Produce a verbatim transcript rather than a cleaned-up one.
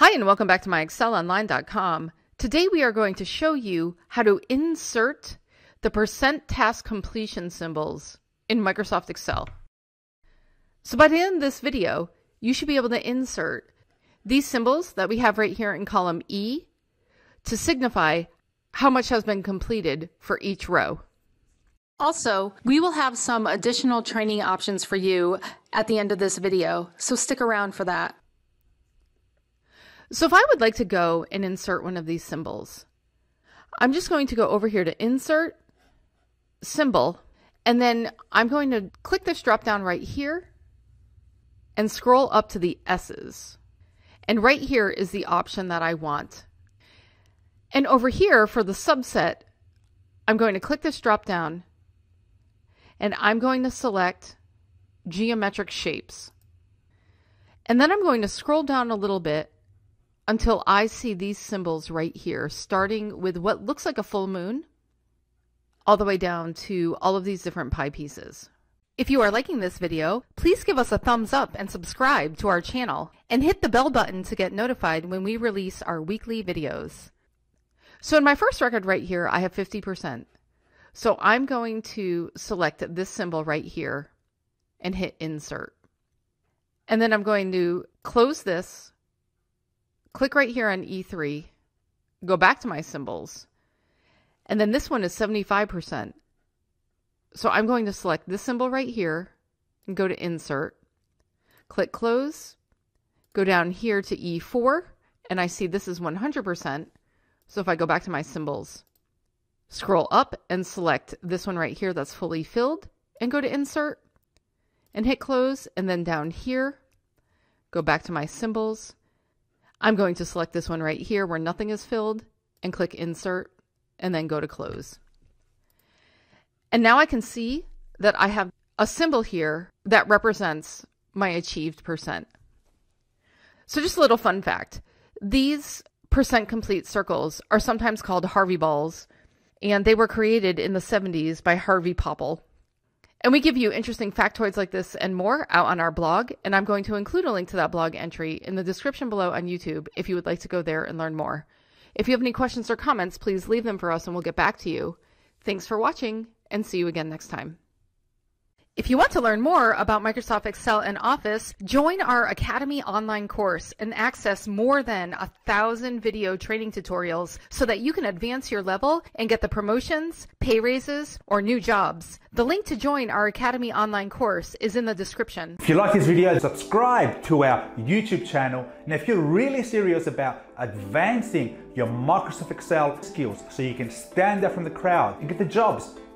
Hi, and welcome back to my excel online dot com. Today we are going to show you how to insert the percent task completion symbols in Microsoft Excel. So by the end of this video, you should be able to insert these symbols that we have right here in column E to signify how much has been completed for each row. Also, we will have some additional training options for you at the end of this video, so stick around for that. So if I would like to go and insert one of these symbols, I'm just going to go over here to Insert, Symbol, and then I'm going to click this drop down right here and scroll up to the S's. And right here is the option that I want. And over here for the subset, I'm going to click this drop down and I'm going to select Geometric Shapes. And then I'm going to scroll down a little bit until I see these symbols right here, starting with what looks like a full moon, all the way down to all of these different pie pieces. If you are liking this video, please give us a thumbs up and subscribe to our channel, and hit the bell button to get notified when we release our weekly videos. So in my first record right here, I have fifty percent. So I'm going to select this symbol right here and hit Insert. And then I'm going to close this, click right here on E three, go back to my symbols, and then this one is seventy-five percent. So I'm going to select this symbol right here and go to Insert, click Close, go down here to E four, and I see this is one hundred percent. So if I go back to my symbols, scroll up and select this one right here that's fully filled, and go to Insert, and hit Close, and then down here, go back to my symbols, I'm going to select this one right here where nothing is filled and click Insert and then go to Close. And now I can see that I have a symbol here that represents my achieved percent. So just a little fun fact, these percent complete circles are sometimes called Harvey balls, and they were created in the seventies by Harvey Popple. And we give you interesting factoids like this and more out on our blog, and I'm going to include a link to that blog entry in the description below on YouTube if you would like to go there and learn more. If you have any questions or comments, please leave them for us and we'll get back to you. Thanks for watching, and see you again next time. If you want to learn more about Microsoft Excel and Office, join our Academy online course and access more than a thousand video training tutorials so that you can advance your level and get the promotions, pay raises, or new jobs. The link to join our Academy online course is in the description. If you like this video, subscribe to our YouTube channel. And if you're really serious about advancing your Microsoft Excel skills so you can stand out from the crowd and get the jobs,